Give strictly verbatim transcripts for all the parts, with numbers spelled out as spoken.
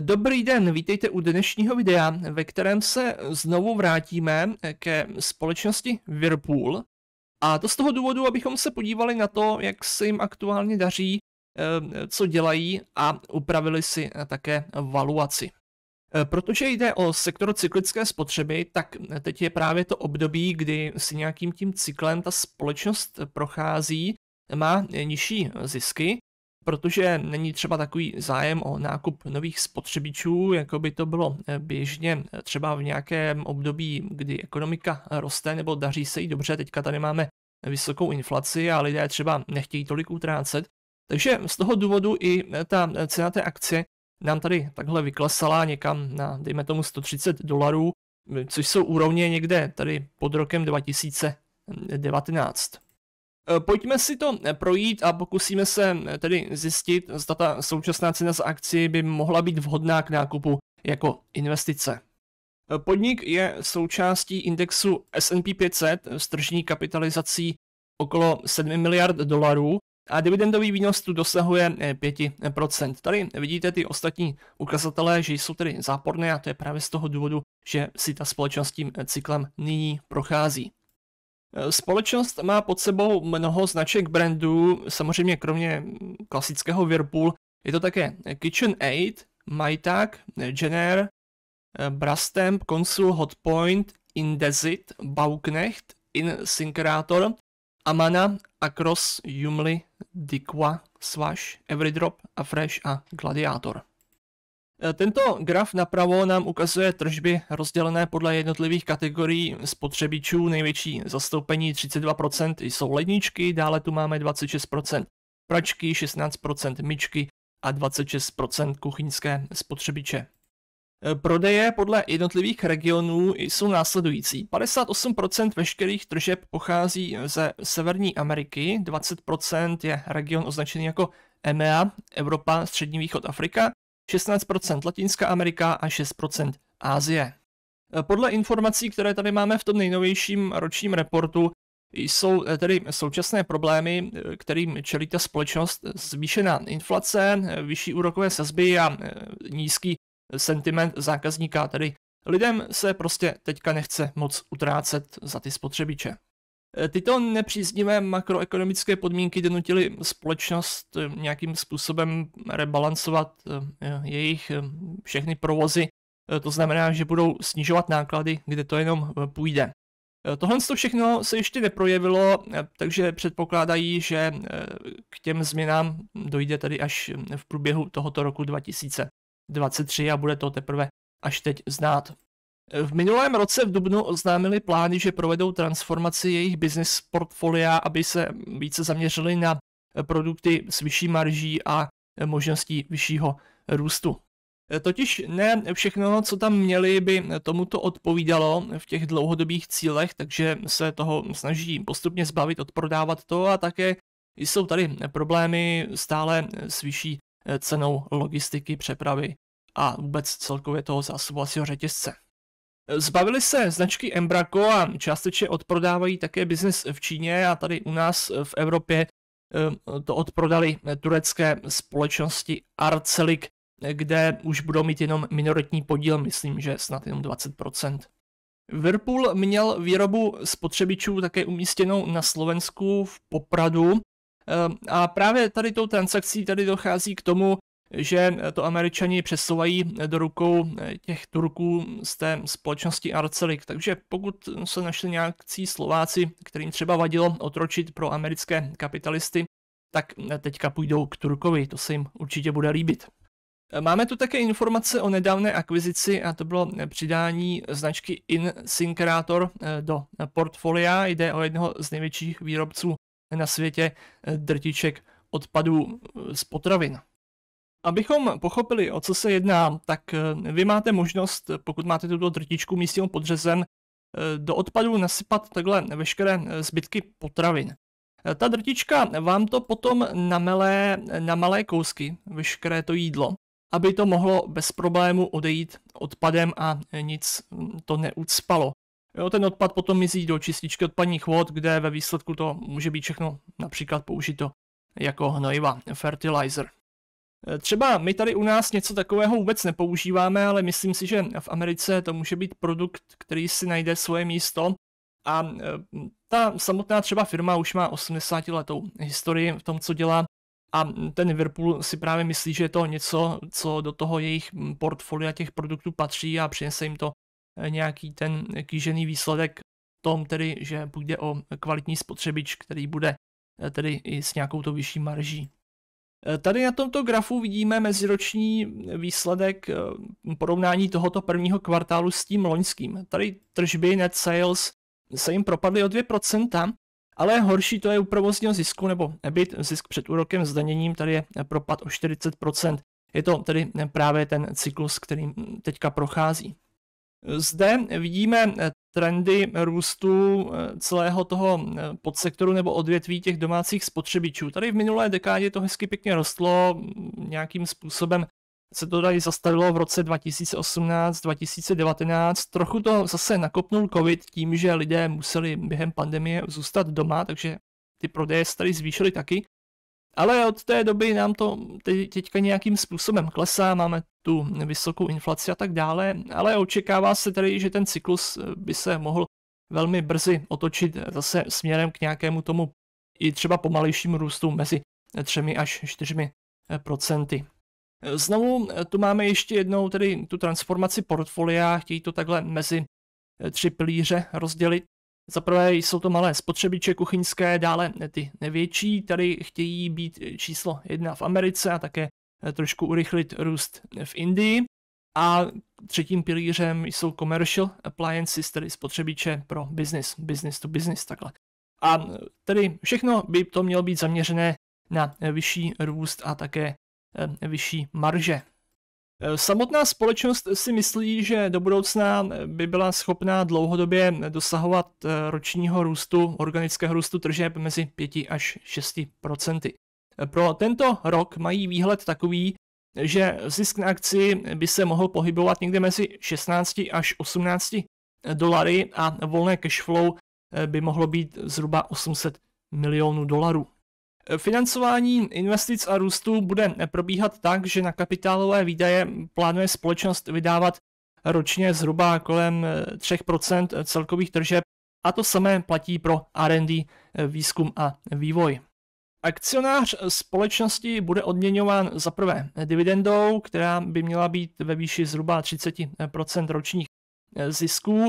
Dobrý den, vítejte u dnešního videa, ve kterém se znovu vrátíme ke společnosti Whirlpool. A to z toho důvodu, abychom se podívali na to, jak se jim aktuálně daří, co dělají a upravili si také valuaci. Protože jde o sektor cyklické spotřeby, tak teď je právě to období, kdy si nějakým tím cyklem ta společnost prochází, má nižší zisky, protože není třeba takový zájem o nákup nových spotřebičů, jako by to bylo běžně třeba v nějakém období, kdy ekonomika roste nebo daří se jí dobře. Teďka tady máme vysokou inflaci a lidé třeba nechtějí tolik utrácet. Takže z toho důvodu i ta cena té akcie nám tady takhle vyklesala někam na, dejme tomu, sto třicet dolarů, což jsou úrovně někde tady pod rokem dva tisíce devatenáct. Pojďme si to projít a pokusíme se tedy zjistit, zda ta současná cena za akci by mohla být vhodná k nákupu jako investice. Podnik je součástí indexu S and P pět set s tržní kapitalizací okolo sedm miliard dolarů a dividendový výnos tu dosahuje pět procent. Tady vidíte ty ostatní ukazatele, že jsou tedy záporné, a to je právě z toho důvodu, že si ta společnost tím cyklem nyní prochází. Společnost má pod sebou mnoho značek brandů, samozřejmě kromě klasického Whirlpool je to také KitchenAid, Majtag, Jenner, Brastemp, Consul, Hotpoint, Indesit, Bauknecht, Insinkerator, Amana, Acros, Yumli, Dikwa, Swash, Everydrop, Afresh a Gladiator. Tento graf napravo nám ukazuje tržby rozdělené podle jednotlivých kategorií spotřebičů. Největší zastoupení třicet dva procent jsou ledničky, dále tu máme dvacet šest procent pračky, šestnáct procent myčky a dvacet šest procent kuchyňské spotřebiče. Prodeje podle jednotlivých regionů jsou následující. padesát osm procent veškerých tržeb pochází ze Severní Ameriky, dvacet procent je region označený jako E M E A, Evropa, Střední východ, Afrika, šestnáct procent Latinská Amerika a šest procent Asie. Podle informací, které tady máme v tom nejnovějším ročním reportu, jsou tedy současné problémy, kterým čelí ta společnost, zvýšená inflace, vyšší úrokové sazby a nízký sentiment zákazníka, tedy lidem se prostě teďka nechce moc utrácet za ty spotřebiče. Tyto nepříznivé makroekonomické podmínky donutily společnost nějakým způsobem rebalancovat jejich všechny provozy, to znamená, že budou snižovat náklady, kde to jenom půjde. Tohle všechno se ještě neprojevilo, takže předpokládají, že k těm změnám dojde tady až v průběhu tohoto roku dva tisíce dvacet tři a bude to teprve až teď znát. V minulém roce v dubnu oznámili plány, že provedou transformaci jejich business portfolia, aby se více zaměřili na produkty s vyšší marží a možností vyššího růstu. Totiž ne všechno, co tam měli, by tomuto odpovídalo v těch dlouhodobých cílech, takže se toho snaží postupně zbavit, odprodávat to, a také jsou tady problémy stále s vyšší cenou logistiky, přepravy a vůbec celkově toho zásobovacího řetězce. Zbavili se značky Embraco a částečně odprodávají také biznis v Číně a tady u nás v Evropě to odprodali turecké společnosti Arcelik, kde už budou mít jenom minoritní podíl, myslím, že snad jenom dvacet procent. Whirlpool měl výrobu spotřebičů také umístěnou na Slovensku v Popradu a právě tady tou transakcí tady dochází k tomu, že to Američani přesouvají do rukou těch Turků z té společnosti Arcelik. Takže pokud se našli nějakí Slováci, kterým třeba vadilo otročit pro americké kapitalisty, tak teďka půjdou k Turkovi, to se jim určitě bude líbit. Máme tu také informace o nedávné akvizici, a to bylo přidání značky Insinkerator do portfolia. Jde o jednoho z největších výrobců na světě drtiček odpadů z potravin. Abychom pochopili, o co se jedná, tak vy máte možnost, pokud máte tuto drtičku místního podřezen, do odpadu nasypat takhle veškeré zbytky potravin. Ta drtička vám to potom namele na malé kousky, veškeré to jídlo, aby to mohlo bez problému odejít odpadem a nic to neucpalo. Jo, ten odpad potom mizí do čističky odpadních vod, kde ve výsledku to může být všechno například použito jako hnojiva, fertilizer. Třeba my tady u nás něco takového vůbec nepoužíváme, ale myslím si, že v Americe to může být produkt, který si najde svoje místo. A ta samotná třeba firma už má osmdesátiletou historii v tom, co dělá. A ten Whirlpool si právě myslí, že je to něco, co do toho jejich portfolia těch produktů patří a přinese jim to nějaký ten kýžený výsledek v tom tedy, že půjde o kvalitní spotřebič, který bude tedy i s nějakou to vyšší marží. Tady na tomto grafu vidíme meziroční výsledek porovnání tohoto prvního kvartálu s tím loňským. Tady tržby net sales se jim propadly o dvě procenta, ale horší to je u provozního zisku nebo EBIT, zisk před úrokem zdaněním, tady je propad o čtyřicet procent. Je to tedy právě ten cyklus, kterým teďka prochází. Zde vidíme trendy růstu celého toho podsektoru nebo odvětví těch domácích spotřebičů. Tady v minulé dekádě to hezky pěkně rostlo, nějakým způsobem se to tady zastavilo v roce dva tisíce osmnáct dva tisíce devatenáct. Trochu to zase nakopnul covid tím, že lidé museli během pandemie zůstat doma, takže ty prodeje se tady zvýšily taky. Ale od té doby nám to teďka nějakým způsobem klesá, máme tu vysokou inflaci a tak dále, ale očekává se tedy, že ten cyklus by se mohl velmi brzy otočit zase směrem k nějakému tomu i třeba pomalejšímu růstu mezi třemi až čtyřmi procenty. Znovu tu máme ještě jednou tedy tu transformaci portfolia, chtějí to takhle mezi tři pilíře rozdělit. Za prvé jsou to malé spotřebiče kuchyňské, dále ty nevětší, tady chtějí být číslo jedna v Americe a také trošku urychlit růst v Indii. A třetím pilířem jsou commercial appliances, tedy spotřebiče pro business, business to business takhle. A tedy všechno by to mělo být zaměřené na vyšší růst a také vyšší marže. Samotná společnost si myslí, že do budoucna by byla schopná dlouhodobě dosahovat ročního růstu, organického růstu tržeb mezi pěti až šesti procenty. Pro tento rok mají výhled takový, že zisk na akci by se mohl pohybovat někde mezi šestnácti až osmnácti dolary a volné cashflow by mohlo být zhruba osm set milionů dolarů. Financování investic a růstu bude probíhat tak, že na kapitálové výdaje plánuje společnost vydávat ročně zhruba kolem tří procent celkových tržeb a to samé platí pro R and D, výzkum a vývoj. Akcionář společnosti bude odměňován za prvé dividendou, která by měla být ve výši zhruba třicet procent ročních zisků.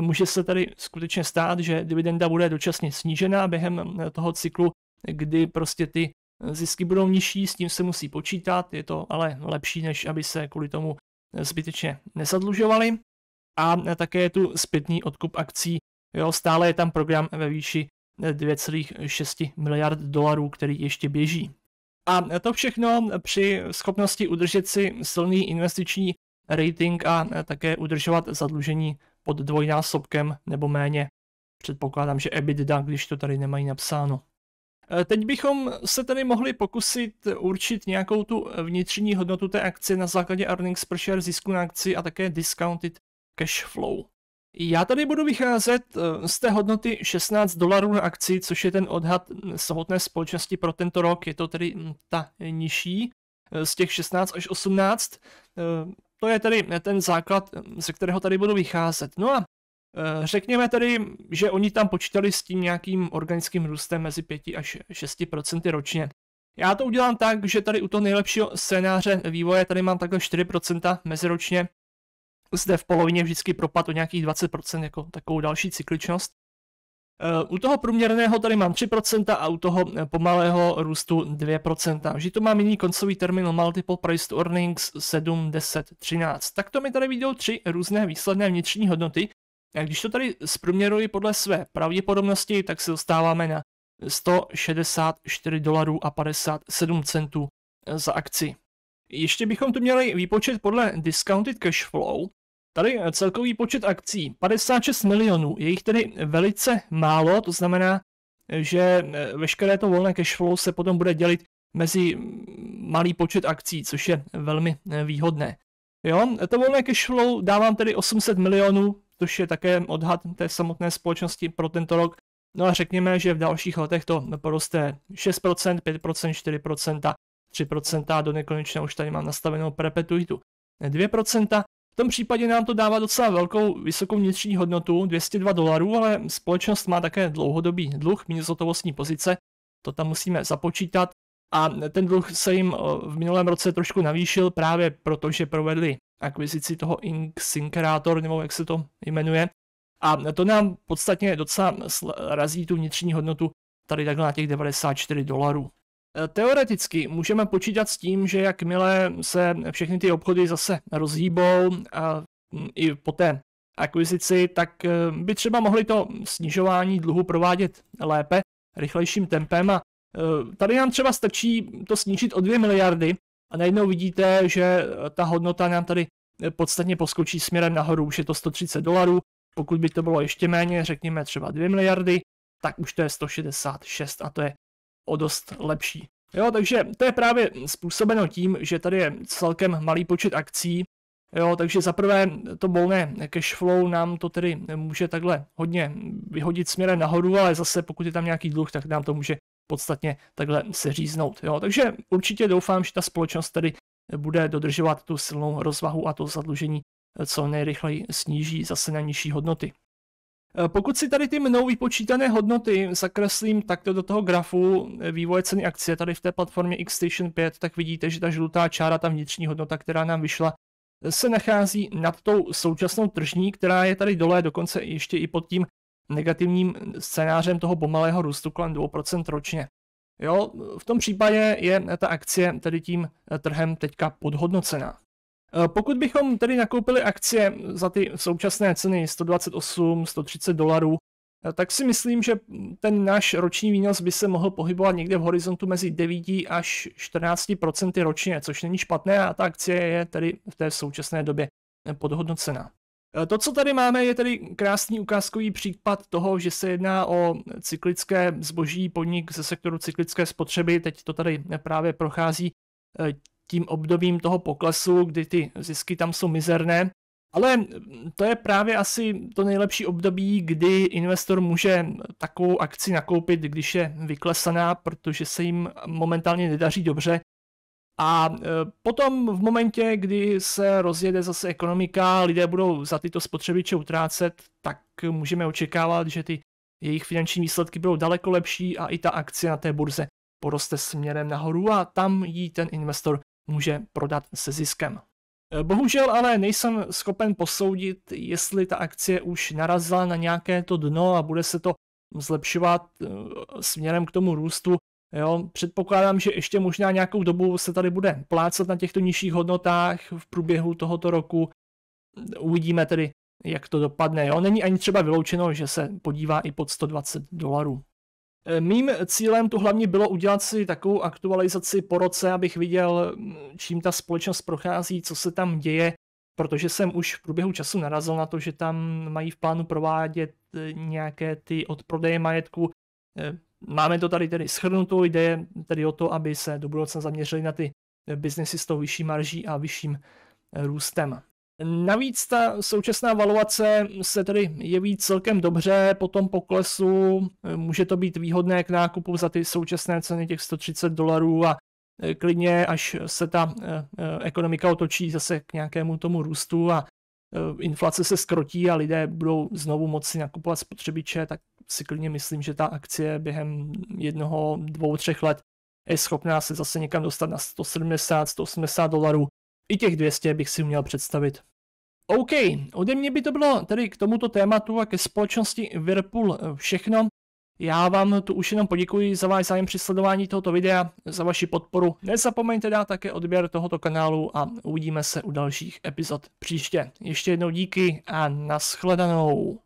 Může se tady skutečně stát, že dividenda bude dočasně snížena během toho cyklu, kdy prostě ty zisky budou nižší, s tím se musí počítat, je to ale lepší, než aby se kvůli tomu zbytečně nezadlužovali. A také je tu zpětný odkup akcí, jo, stále je tam program ve výši dvou celá šesti miliard dolarů, který ještě běží. A to všechno při schopnosti udržet si silný investiční rating a také udržovat zadlužení pod dvojnásobkem nebo méně. Předpokládám, že EBITDA, když to tady nemají napsáno. Teď bychom se tedy mohli pokusit určit nějakou tu vnitřní hodnotu té akcie na základě earnings per share, zisku na akci a také discounted cash flow. Já tady budu vycházet z té hodnoty šestnáct dolarů na akci, což je ten odhad samotné společnosti pro tento rok, je to tedy ta nižší z těch šestnácti až osmnácti. To je tedy ten základ, ze kterého tady budu vycházet. No a řekněme tedy, že oni tam počítali s tím nějakým organickým růstem mezi pěti až šesti procenty ročně. Já to udělám tak, že tady u toho nejlepšího scénáře vývoje tady mám takhle čtyři procenta meziročně. Zde v polovině vždycky propad o nějakých dvacet procent jako takovou další cykličnost. U toho průměrného tady mám tři procenta a u toho pomalého růstu dvě procenta. Vždy to mám jiný koncový termín multiple price to earnings sedm, deset, třináct. Tak to mi tady vyjdou tři různé výsledné vnitřní hodnoty. A když to tady zprůměruji podle své pravděpodobnosti, tak se dostáváme na sto šedesát čtyři dolarů a padesát sedm centů za akci. Ještě bychom tu měli výpočet podle discounted cash flow. Tady celkový počet akcí padesát šest milionů, je jich tedy velice málo, to znamená, že veškeré to volné cash flow se potom bude dělit mezi malý počet akcí, což je velmi výhodné. Jo, to volné cash flow dávám tedy osm set milionů, což je také odhad té samotné společnosti pro tento rok. No a řekněme, že v dalších letech to poroste šest procent, pět procent, čtyři procenta, tři procenta a do nekonečna už tady mám nastavenou perpetuitu dvě procenta. V tom případě nám to dává docela velkou, vysokou vnitřní hodnotu dvě stě dva dolarů, ale společnost má také dlouhodobý dluh minus hotovostní pozice, to tam musíme započítat. A ten dluh se jim v minulém roce trošku navýšil právě proto, že provedli akvizici toho Insinkerator, nebo jak se to jmenuje. A to nám podstatně docela razí tu vnitřní hodnotu tady takhle na těch devadesát čtyři dolarů. Teoreticky můžeme počítat s tím, že jakmile se všechny ty obchody zase rozhýbou a i po té akvizici, tak by třeba mohli to snižování dluhu provádět lépe, rychlejším tempem. A tady nám třeba stačí to snížit o dvě miliardy a najednou vidíte, že ta hodnota nám tady podstatně poskočí směrem nahoru, už je to sto třicet dolarů. Pokud by to bylo ještě méně, řekněme třeba dvě miliardy, tak už to je sto šedesát šest a to je o dost lepší. Jo, takže to je právě způsobeno tím, že tady je celkem malý počet akcí, jo, takže zaprvé to volné cashflow nám to tedy může takhle hodně vyhodit směrem nahoru, ale zase pokud je tam nějaký dluh, tak nám to může podstatně takhle seříznout. Jo, takže určitě doufám, že ta společnost tedy bude dodržovat tu silnou rozvahu a to zadlužení co nejrychleji sníží zase na nižší hodnoty. Pokud si tady ty mnou vypočítané hodnoty zakreslím takto do toho grafu vývoje ceny akcie tady v té platformě XStation pět, tak vidíte, že ta žlutá čára, ta vnitřní hodnota, která nám vyšla, se nachází nad tou současnou tržní, která je tady dole, dokonce ještě i pod tím negativním scénářem toho pomalého růstu kolem dvě procenta ročně. Jo, v tom případě je ta akcie tedy tím trhem teďka podhodnocená. Pokud bychom tedy nakoupili akcie za ty současné ceny sto dvacet osm, sto třicet dolarů, tak si myslím, že ten náš roční výnos by se mohl pohybovat někde v horizontu mezi devět až čtrnáct procent ročně, což není špatné a ta akcie je tedy v té současné době podhodnocená. To, co tady máme, je tedy krásný ukázkový případ toho, že se jedná o cyklické zboží, podnik ze sektoru cyklické spotřeby, teď to tady právě prochází tím obdobím toho poklesu, kdy ty zisky tam jsou mizerné, ale to je právě asi to nejlepší období, kdy investor může takovou akci nakoupit, když je vyklesaná, protože se jim momentálně nedaří dobře. A potom v momentě, kdy se rozjede zase ekonomika, lidé budou za tyto spotřebiče utrácet, tak můžeme očekávat, že ty jejich finanční výsledky budou daleko lepší a i ta akcie na té burze poroste směrem nahoru a tam jí ten investor může prodat se ziskem. Bohužel ale nejsem schopen posoudit, jestli ta akcie už narazila na nějaké to dno a bude se to zlepšovat směrem k tomu růstu. Jo, předpokládám, že ještě možná nějakou dobu se tady bude plácat na těchto nižších hodnotách v průběhu tohoto roku. Uvidíme tedy, jak to dopadne. Jo, není ani třeba vyloučeno, že se podívá i pod sto dvacet dolarů. Mým cílem tu hlavně bylo udělat si takovou aktualizaci po roce, abych viděl, čím ta společnost prochází, co se tam děje, protože jsem už v průběhu času narazil na to, že tam mají v plánu provádět nějaké ty odprodeje majetku. Máme to tady tedy shrnutou, jde tedy o to, aby se do budoucna zaměřili na ty biznesy s tou vyšší marží a vyšším růstem. Navíc ta současná valuace se tedy jeví celkem dobře po tom poklesu, může to být výhodné k nákupu za ty současné ceny těch sto třicet dolarů a klidně, až se ta ekonomika otočí zase k nějakému tomu růstu a inflace se zkrotí a lidé budou znovu moci nakupovat spotřebiče, tak si klidně myslím, že ta akcie během jednoho, dvou, třech let je schopná se zase někam dostat na sto sedmdesát, sto osmdesát dolarů. I těch dvě stě bych si měl představit. OK, ode mě by to bylo tedy k tomuto tématu a ke společnosti Whirlpool všechno. Já vám tu už jenom poděkuji za váš zájem při sledování tohoto videa, za vaši podporu. Nezapomeňte dát také odběr tohoto kanálu a uvidíme se u dalších epizod příště. Ještě jednou díky a nashledanou.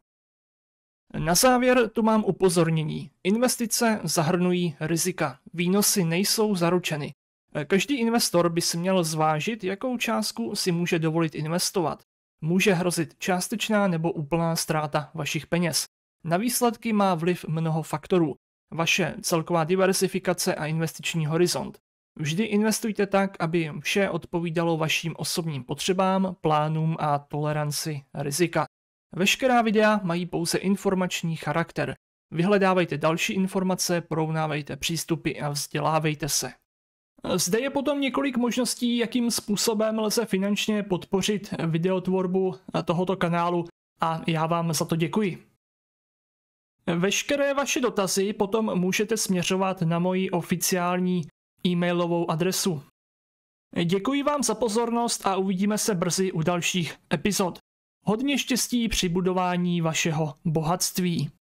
Na závěr tu mám upozornění. Investice zahrnují rizika. Výnosy nejsou zaručeny. Každý investor by si měl zvážit, jakou částku si může dovolit investovat. Může hrozit částečná nebo úplná ztráta vašich peněz. Na výsledky má vliv mnoho faktorů. Vaše celková diversifikace a investiční horizont. Vždy investujte tak, aby vše odpovídalo vašim osobním potřebám, plánům a toleranci rizika. Veškerá videa mají pouze informační charakter. Vyhledávejte další informace, porovnávejte přístupy a vzdělávejte se. Zde je potom několik možností, jakým způsobem lze finančně podpořit videotvorbu tohoto kanálu a já vám za to děkuji. Veškeré vaše dotazy potom můžete směřovat na moji oficiální e-mailovou adresu. Děkuji vám za pozornost a uvidíme se brzy u dalších epizod. Hodně štěstí při budování vašeho bohatství.